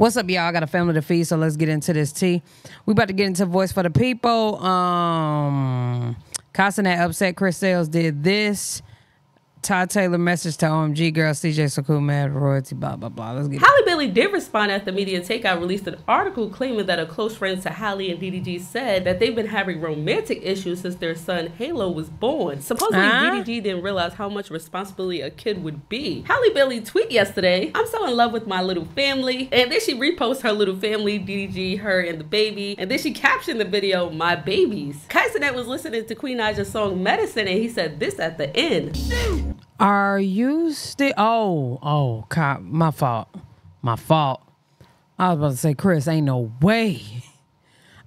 What's up, y'all? I got a family to feed, so let's get into this tea. We about to get into Voice for the People. Constantine upset Chris Sales did this. Ty Taylor message to OMG Girls, CJ So Cool, mad royalty, blah, blah, blah. Let's get Halle Bailey did respond after Media Takeout released an article claiming that a close friend to Halle and DDG said that they've been having romantic issues since their son Halo was born. Supposedly, DDG didn't realize how much responsibility a kid would be. Halle Bailey tweeted yesterday, "I'm so in love with my little family." And then she reposts her little family, DDG, her, and the baby. And then she captioned the video, "My babies." Kaisenet was listening to Queen Naja's song Medicine, and he said this at the end. Are you still? Oh, cop, my fault. I was about to say, Chris, ain't no way.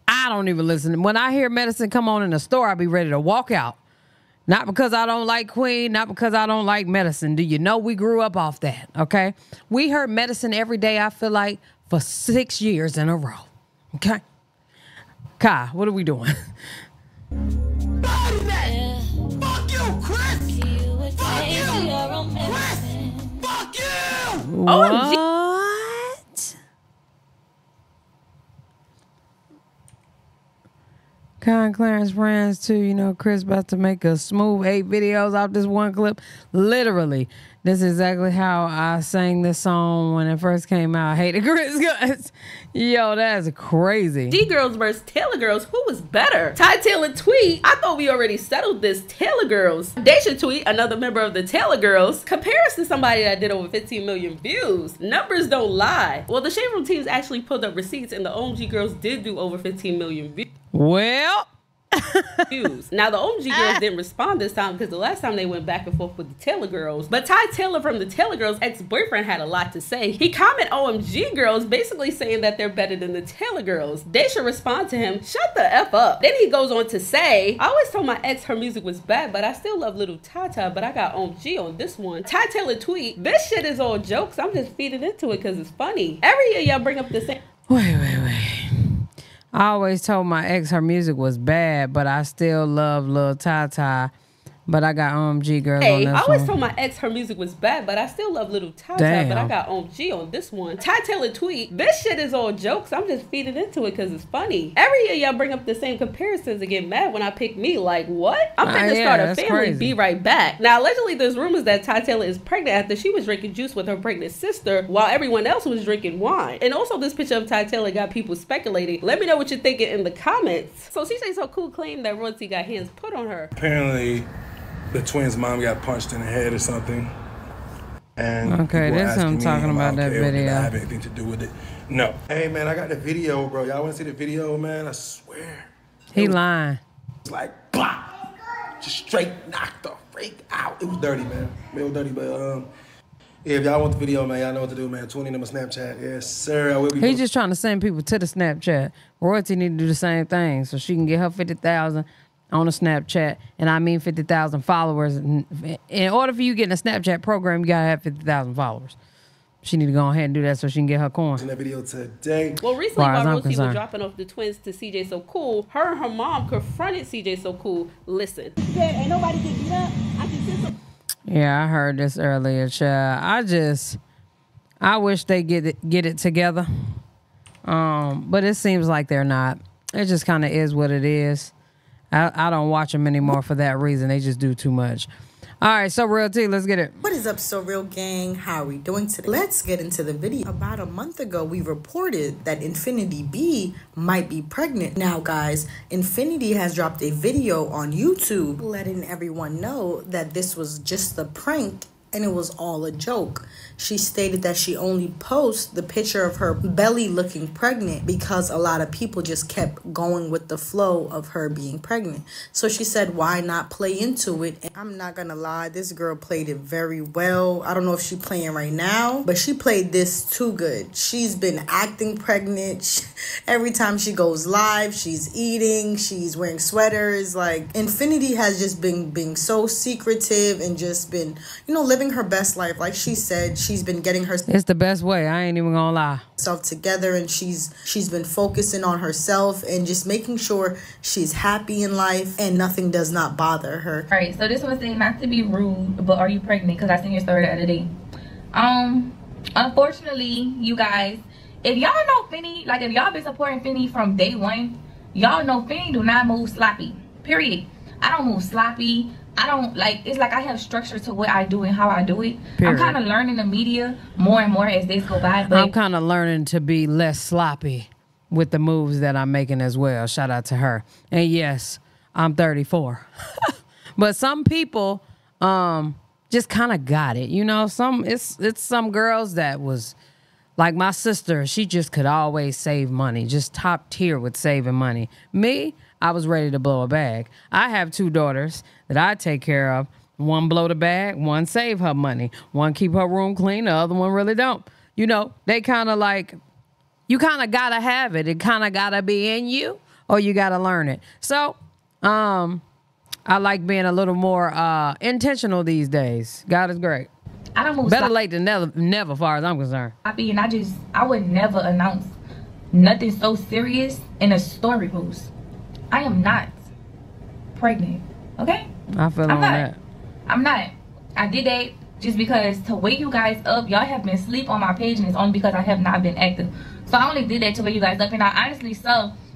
I don't even listen. When I hear Medicine come on in the store, I be ready to walk out. Not because I don't like Queen, not because I don't like Medicine. Do you know we grew up off that, okay? We heard Medicine every day, I feel like, for 6 years in a row, okay? Kai, what are we doing? What? Con Clarence friends too. You know, Chris about to make a smooth 8 videos off this one clip. Literally, this is exactly how I sang this song when it first came out. I hated Chris guys. Yo, that's crazy. D Girls versus Taylor Girls. Who was better? Ty Taylor tweet, "I thought we already settled this, Taylor Girls." They should tweet, "Another member of the Taylor Girls." Compare us to somebody that did over 15 million views. Numbers don't lie. Well, the Shade Room teams actually pulled up receipts and the OMG Girls did do over 15 million views. Well. Now, the OMG Girls didn't respond this time because the last time they went back and forth with the Taylor Girls. But Ty Taylor from the Taylor Girls' ex-boyfriend had a lot to say. He commented OMG Girls, basically saying that they're better than the Taylor Girls. They should respond to him, "Shut the F up." Then he goes on to say, "I always told my ex her music was bad, but I still love little Tata, but I got OMG on this one." Ty Taylor tweet, "This shit is all jokes. I'm just feeding into it because it's funny. Every year y'all bring up the same." Wait. "I always told my ex her music was bad, but I still love Lil Tata, but I got OMG Girls on this one." "I always told my ex her music was bad, but I still love Lil Tata, but I got OMG on this one." Ty Taylor tweet, "This shit is all jokes. I'm just feeding into it because it's funny. Every year y'all bring up the same comparisons and get mad when I pick me. Like, what? I'm finna start a family. Crazy. Be right back." Now, allegedly, there's rumors that Ty Taylor is pregnant after she was drinking juice with her pregnant sister while everyone else was drinking wine. And also, this picture of Ty Taylor got people speculating. Let me know what you're thinking in the comments. So, CJ So Cool claimed that royalty got hands put on her. Apparently, the twins' mom got punched in the head or something. And okay, that's what I'm talking about, that video. I have anything to do with it. No. Hey, man, I got the video, bro. Y'all want to see the video, man? I swear. He lying. It's like, blah. Just straight knocked the freak out. It was dirty, man. Real dirty, but if y'all want the video, man, y'all know what to do, man. 20 number Snapchat. Yes, sir. I will be. He's just trying to send people to the Snapchat. Royalty need to do the same thing so she can get her 50,000. On a Snapchat, and I mean 50,000 followers. In order for you getting a Snapchat program, you gotta have 50,000 followers. She need to go ahead and do that so she can get her coin. In that video today. Well, recently, while Rosie was dropping off the twins to CJ So Cool, her and her mom confronted CJ So Cool. Listen. "Ain't nobody can get up. I can sit some." Yeah, I heard this earlier, child. I wish they get it together. But it seems like they're not. It just kind of is what it is. I don't watch them anymore for that reason. They just do too much. All right, So Real T, let's get it. What is up, So Real gang? How are we doing today? Let's get into the video. About a month ago, we reported that Infinity B might be pregnant. Now, guys, Infinity has dropped a video on YouTube letting everyone know that this was just a prank and it was all a joke. She stated that she only posted the picture of her belly looking pregnant because a lot of people just kept going with the flow of her being pregnant. So she said, why not play into it? And I'm not gonna lie, this girl played it very well. I don't know if she's playing right now, but she played this too good. She's been acting pregnant. Every time she goes live, she's eating, she's wearing sweaters. Like, Infinity has just been being so secretive and just been, you know, living her best life. Like she said, she's been getting her, it's the best way, I ain't even gonna lie, self together, and she's been focusing on herself and just making sure she's happy in life and nothing does not bother her. All right, so this one saying, not to be rude, but are you pregnant? Because I seen your story the other day. Unfortunately, you guys, if y'all know Finny, like if y'all been supporting Finny from day one, y'all know Finny do not move sloppy, period. I don't move sloppy. I don't, like, it's like I have structure to what I do and how I do it. Period. I'm kind of learning the media more and more as days go by. But I'm kind of learning to be less sloppy with the moves that I'm making as well. Shout out to her. And yes, I'm 34. But some people just kind of got it. You know, it's some girls that was, like my sister, she just could always save money, just top tier with saving money. Me, I was ready to blow a bag. I have two daughters that I take care of. One blow the bag, one save her money. One keep her room clean, the other one really don't. You know, they kind of like, you kind of got to have it. It kind of got to be in you or you got to learn it. So I like being a little more intentional these days. God is great. I don't move better sloppy. Late than never, far as I'm concerned. And I would never announce nothing so serious in a story post. I am not pregnant, okay? I feel like that. I'm not. I did that just because to wake you guys up. Y'all have been asleep on my page, and it's only because I have not been active. So I only did that to wake you guys up. And I honestly,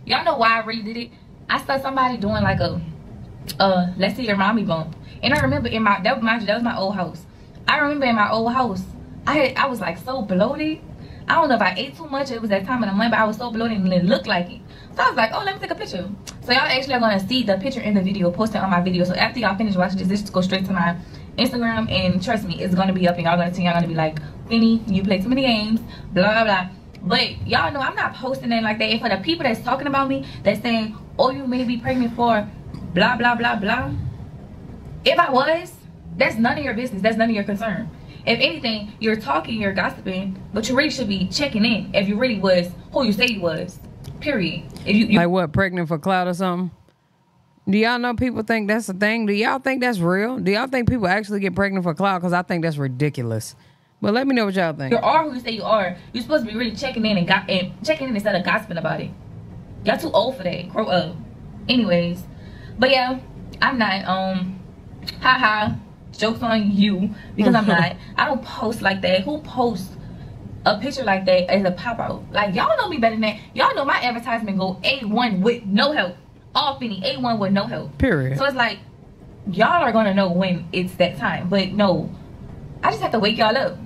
y'all know why I really did it. I saw somebody doing like a, let's see your mommy bump. And I remember in my, that was my old house. I remember in my old house, I was like so bloated. I don't know if I ate too much. It was that time of the month, but I was so bloated and it looked like it. So I was like, oh, let me take a picture. So y'all actually are going to see the picture in the video, posted on my video. So after y'all finish watching this, just go straight to my Instagram. And trust me, it's going to be up and y'all going to see. Y'all going to be like, Finny, you play too many games, blah, blah, blah. But y'all know I'm not posting it like that. And for the people that's talking about me, that's saying, oh, you may be pregnant for blah, blah, blah, blah. If I was, that's none of your business. That's none of your concern. If anything, you're talking, you're gossiping, but you really should be checking in if you really was who you say you was, period. If you like what, pregnant for clout or something? Do y'all know people think that's a thing? Do y'all think that's real? Do y'all think people actually get pregnant for clout? Because I think that's ridiculous. But let me know what y'all think. You are who you say you are. You're supposed to be really checking in and checking in instead of gossiping about it. Y'all too old for that. Grow up. Anyways. But yeah, I'm not, haha. Joke's on you, because I'm not. I don't post like that. Who posts a picture like that as a pop-out? Like, y'all know me better than that. Y'all know my advertisement go A1 with no help. All Finny, A1 with no help. Period. So it's like, y'all are going to know when it's that time. But no, I just have to wake y'all up.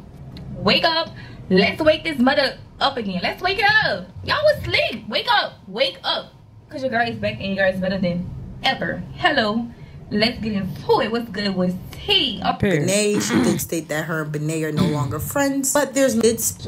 Wake up. Let's wake this mother up again. Let's wake it up. Y'all was asleep. Wake up. Wake up. Because your girl is back and your girl is better than ever. Hello. Let's get into it. What's good with T? Benet, she did state that her and Benet are no longer friends, but there's it's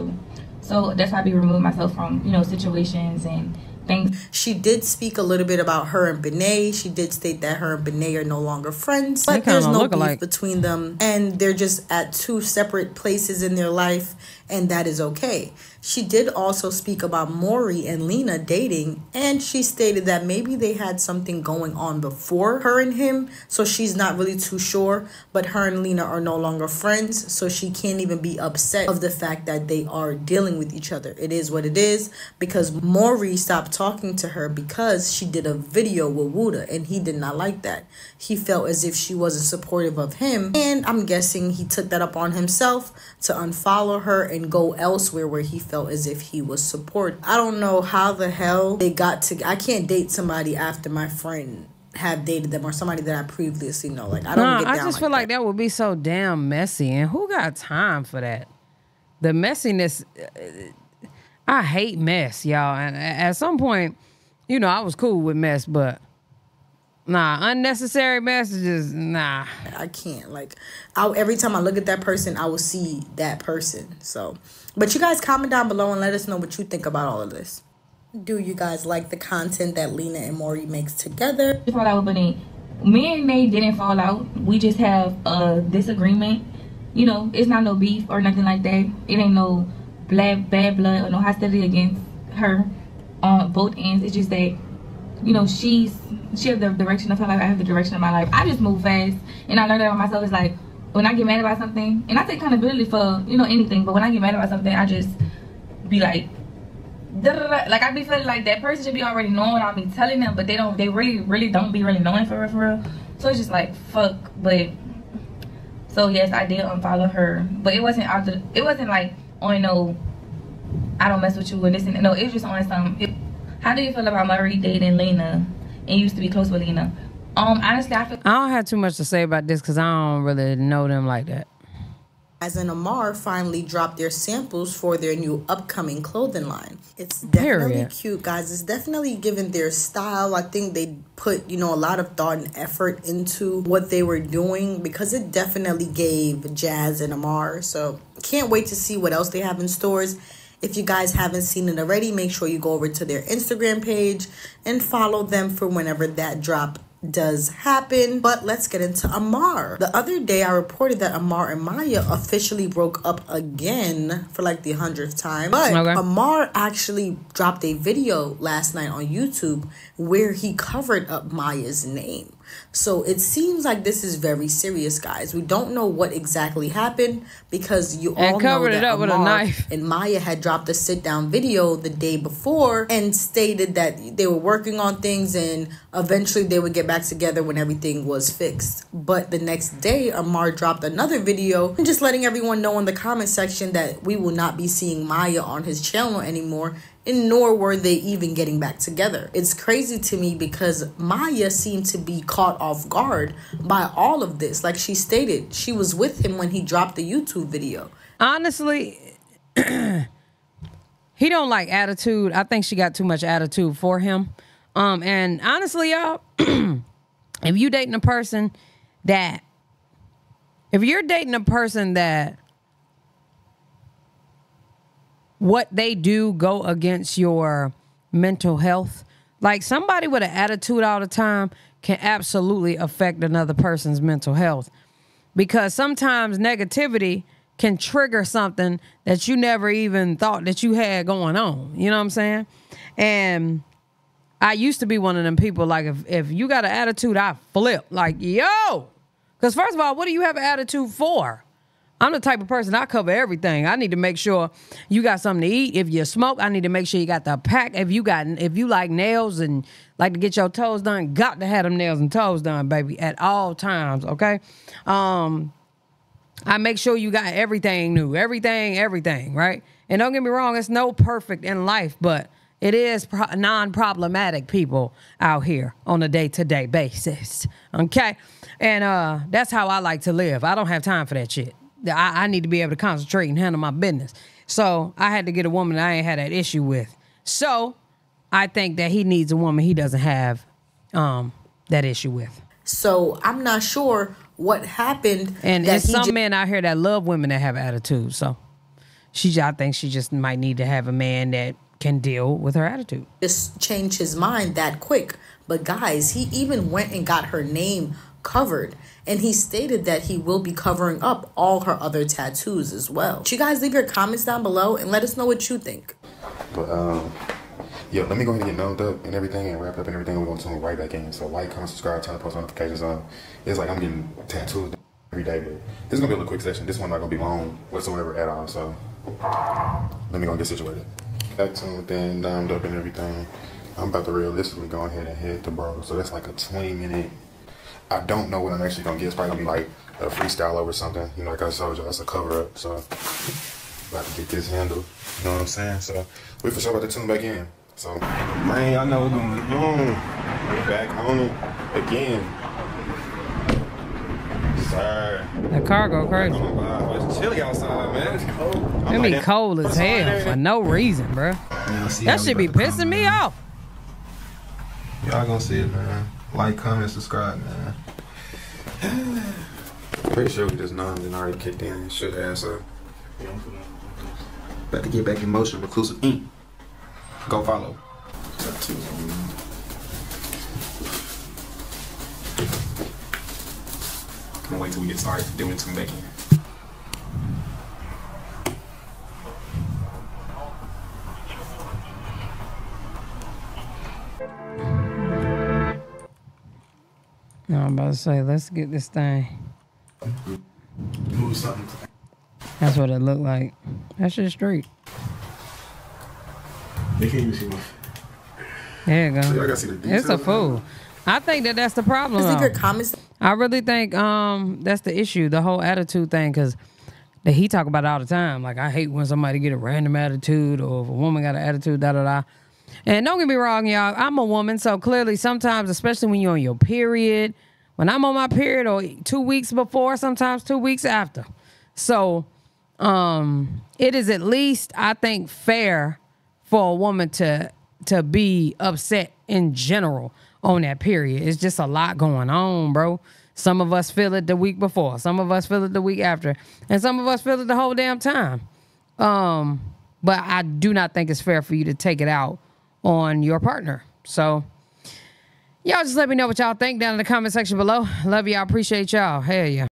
so that's why I be removing myself from, you know, situations and things. She did speak a little bit about her and Benet. She did state that her and Benet are no longer friends, but there's no beef between them, and they're just at two separate places in their life, and that is okay. She did also speak about Maury and Lena dating, and she stated that maybe they had something going on before her and him, so she's not really too sure, but her and Lena are no longer friends, so she can't even be upset of the fact that they are dealing with each other. It is what it is, because Maury stopped talking to her because she did a video with Wuda, and he did not like that. He felt as if she wasn't supportive of him, and I'm guessing he took that up on himself to unfollow her and go elsewhere where he felt as if he was supported. I don't know how the hell they got to. I can't date somebody after my friend have dated them or somebody that I previously know. Like, I don't get down. I just feel like that would be so damn messy, and who got time for that? The messiness, I hate mess, y'all. And at some point, you know, I was cool with mess, but nah, unnecessary messages, nah. I can't, like, every time I look at that person, I will see that person, so. But you guys comment down below and let us know what you think about all of this. Do you guys like the content that Lena and Maury makes together? Me and Nate didn't fall out. We just have a disagreement. You know, it's not no beef or nothing like that. It ain't no bad blood or no hostility against her on both ends. It's just that, you know, she has the direction of her life, I have the direction of my life. I just move fast, and I learned that about myself. It's like, when I get mad about something, and I take accountability for, you know, anything, but when I get mad about something, I just be like, da, da, da. Like, I be feeling like that person should be already knowing what I be telling them, but they don't, they really don't be really knowing for real, for real. So it's just like, fuck. But so yes, I did unfollow her, but it wasn't like on no, I don't mess with you and this and no, it's just on some. How do you feel about Maury dating Lena and used to be close with Lena? Honestly, I don't have too much to say about this because I don't really know them like that. As in, Amar finally dropped their samples for their new upcoming clothing line. It's definitely cute, guys. It's definitely given their style. I think they put, you know, a lot of thought and effort into what they were doing because it definitely gave Jazz and Amar. So can't wait to see what else they have in stores. If you guys haven't seen it already, make sure you go over to their Instagram page and follow them for whenever that drop does happen. But let's get into Amar. The other day I reported that Amar and Maya officially broke up again for like the 100th time, but Amar actually dropped a video last night on YouTube where he covered up Maya's name. So it seems like this is very serious, guys. We don't know what exactly happened because you all know that Amar and Maya had dropped a sit-down video the day before and stated that they were working on things and eventually they would get back together when everything was fixed. But the next day, Amar dropped another video and just letting everyone know in the comment section that we will not be seeing Maya on his channel anymore. And nor were they even getting back together. It's crazy to me because Maya seemed to be caught off guard by all of this. Like she stated, she was with him when he dropped the YouTube video. Honestly, he don't like attitude. I think she got too much attitude for him. And honestly, y'all, if you dating a person that, if you're dating a person that what they do go against your mental health. Like somebody with an attitude all the time can absolutely affect another person's mental health because sometimes negativity can trigger something that you never even thought that you had going on. You know what I'm saying? And I used to be one of them people, like if you got an attitude, I flip. Like, yo! Because first of all, what do you have an attitude for? I'm the type of person, I cover everything. I need to make sure you got something to eat. If you smoke, I need to make sure you got the pack. If you like nails and like to get your toes done, got to have them nails and toes done, baby, at all times, okay? I make sure you got everything new, everything, right? And don't get me wrong, it's no perfect in life, but it is non-problematic people out here on a day-to-day basis, okay? And that's how I like to live. I don't have time for that shit. I need to be able to concentrate and handle my business. So I had to get a woman that I ain't had that issue with. So I think that he needs a woman he doesn't have that issue with. So I'm not sure what happened. And there's some men out here that love women that have attitude. So I think she just might need to have a man that can deal with her attitude. Just changed his mind that quick. But guys, he even went and got her name covered, and he stated that he will be covering up all her other tattoos as well. But you guys, leave your comments down below and let us know what you think. But yo, let me go ahead and get numbed up and everything and wrapped up and everything. We're going to tune right back in. So like, comment, subscribe, turn post notifications on. It's like I'm getting tattoos every day, but this is gonna be a little quick session. This one not gonna be long whatsoever at all. So let me go get situated. Got tuned in, numbed up and everything. I'm about to realistically go ahead and hit the bro. So that's like a 20-minute. I don't know what I'm actually going to get. It's probably going to be like a freestyle over something. You know, like I told you, that's a cover-up. So, about to get this handled. You know what I'm saying? So, we for sure about to tune back in. So, man, I know what's going on. We're back on it again. Sorry. That car go crazy. It's chilly outside, man. It's cold. It be like, cold as hell for no reason, bro. Yeah, that should be pissing me off. Y'all going to see it, man. Like, comment, subscribe, man. Pretty sure we just numbed and already kicked in and shit ass up. About to get back in motion, reclusive ink. Go follow. Can't wait till we get started doing some baking. No, I'm about to say, let's get this thing. That's what it looked like. That's just straight. They can't even see my. There you go. So gotta see the it's a fool. I think that that's the problem. I really think that's the issue, the whole attitude thing, because that he talk about all the time. Like, I hate when somebody get a random attitude, or if a woman got an attitude, da-da-da. And don't get me wrong, y'all, I'm a woman, so clearly sometimes, especially when you're on your period, when I'm on my period, or 2 weeks before, sometimes 2 weeks after. So it is at least, I think, fair for a woman to be upset in general on that period. It's just a lot going on, bro. Some of us feel it the week before. Some of us feel it the week after. And some of us feel it the whole damn time. But I do not think it's fair for you to take it out on your partner. So y'all just let me know what y'all think down in the comment section below. Love y'all. Appreciate y'all. Hell yeah.